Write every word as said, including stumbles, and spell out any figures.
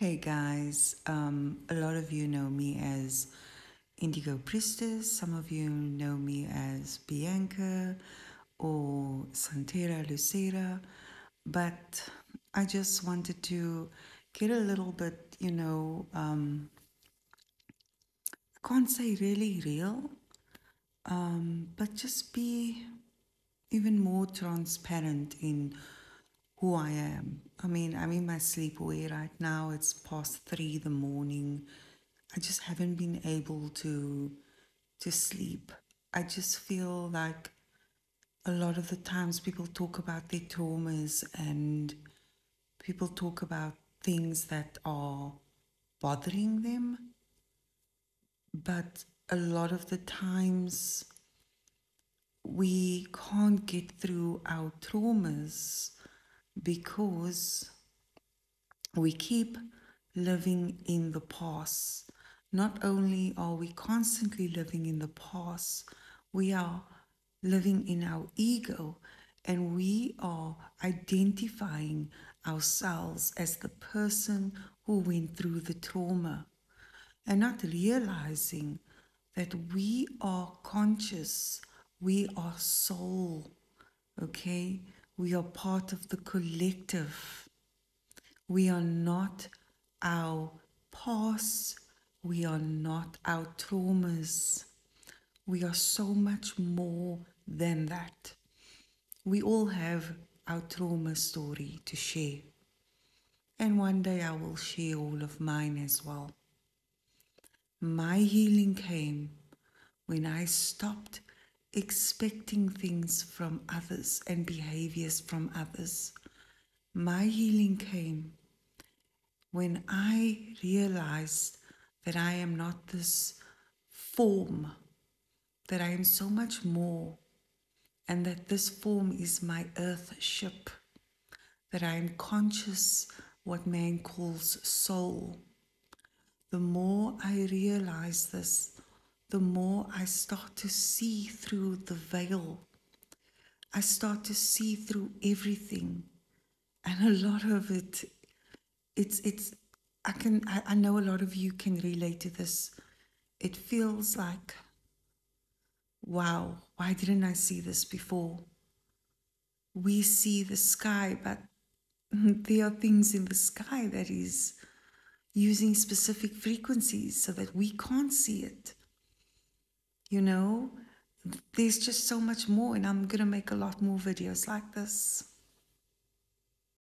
Hey guys, um, a lot of you know me as Indigo Priestess, some of you know me as Bianca or Santera Lucera, but I just wanted to get a little bit, you know, um, I can't say really real, um, but just be even more transparent in who I am. I mean, I'm in my sleepaway right now. It's past three in the morning. I just haven't been able to to sleep. I just feel like a lot of the times people talk about their traumas and people talk about things that are bothering them. But a lot of the times we can't get through our traumas because we keep living in the past. Not only are we constantly living in the past, we are living in our ego, and we are identifying ourselves as the person who went through the trauma and not realizing that we are conscious, we are soul, okay? We are part of the collective. We are not our past. We are not our traumas. We are so much more than that. We all have our trauma story to share. And one day I will share all of mine as well. My healing came when I stopped expecting things from others and behaviors from others. My healing came when I realized that I am not this form, that I am so much more, and that this form is my earth ship, that I am conscious, what man calls soul. The more I realize this, the more I start to see through the veil. I start to see through everything. And a lot of it, it's, it's, I can, I, I know a lot of you can relate to this. It feels like, wow, why didn't I see this before? We see the sky, but there are things in the sky that is using specific frequencies so that we can't see it. You know, there's just so much more, and I'm going to make a lot more videos like this.